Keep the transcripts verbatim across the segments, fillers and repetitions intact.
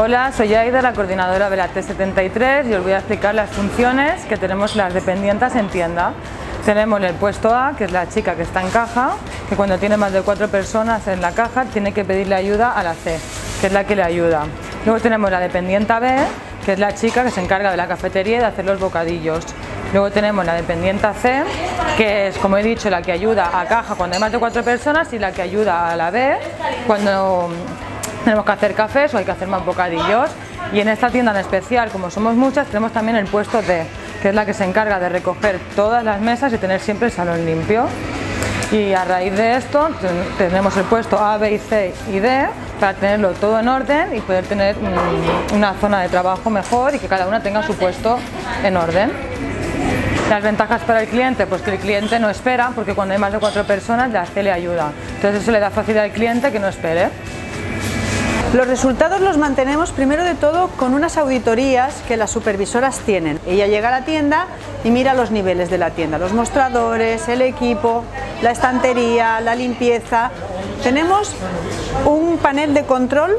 Hola, soy Aida, la coordinadora de la T setenta y tres, y os voy a explicar las funciones que tenemos las dependientas en tienda. Tenemos el puesto A, que es la chica que está en caja, que cuando tiene más de cuatro personas en la caja tiene que pedirle ayuda a la C, que es la que le ayuda. Luego tenemos la dependienta B, que es la chica que se encarga de la cafetería y de hacer los bocadillos. Luego tenemos la dependienta C, que es, como he dicho, la que ayuda a caja cuando hay más de cuatro personas y la que ayuda a la B cuando tenemos que hacer cafés o hay que hacer más bocadillos. Y en esta tienda en especial, como somos muchas, tenemos también el puesto D, que es la que se encarga de recoger todas las mesas y tener siempre el salón limpio. Y a raíz de esto tenemos el puesto A, B, C y D para tenerlo todo en orden y poder tener una zona de trabajo mejor y que cada una tenga su puesto en orden. Las ventajas para el cliente, pues que el cliente no espera, porque cuando hay más de cuatro personas la C le ayuda. Entonces eso le da facilidad al cliente que no espere. Los resultados los mantenemos primero de todo con unas auditorías que las supervisoras tienen. Ella llega a la tienda y mira los niveles de la tienda, los mostradores, el equipo, la estantería, la limpieza. Tenemos un panel de control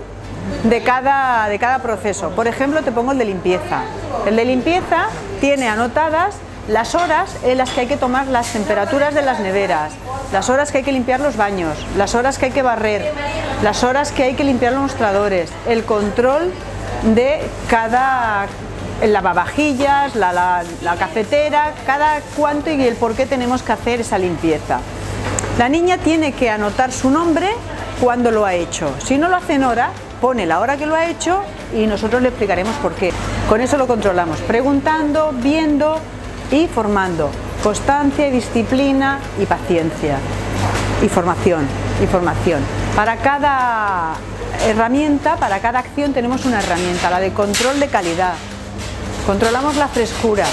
de cada, de cada proceso. Por ejemplo, te pongo el de limpieza. El de limpieza tiene anotadas las horas en las que hay que tomar las temperaturas de las neveras, las horas que hay que limpiar los baños, las horas que hay que barrer, las horas que hay que limpiar los mostradores, el control de cada lavavajillas, la, la, la cafetera, cada cuánto y el por qué tenemos que hacer esa limpieza. La niña tiene que anotar su nombre cuando lo ha hecho. Si no lo hace en hora, pone la hora que lo ha hecho y nosotros le explicaremos por qué. Con eso lo controlamos, preguntando, viendo y formando. Constancia, disciplina y paciencia. Y formación, y formación. Para cada herramienta, para cada acción tenemos una herramienta, la de control de calidad. Controlamos la frescura,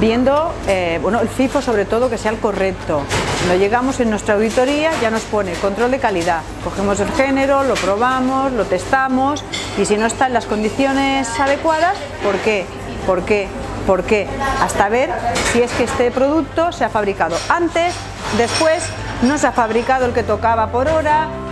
viendo eh, bueno, el FIFO sobre todo, que sea el correcto. Cuando llegamos en nuestra auditoría ya nos pone control de calidad. Cogemos el género, lo probamos, lo testamos y si no está en las condiciones adecuadas, ¿por qué? ¿Por qué? ¿Por qué? Hasta ver si es que este producto se ha fabricado antes, después, no se ha fabricado el que tocaba por hora.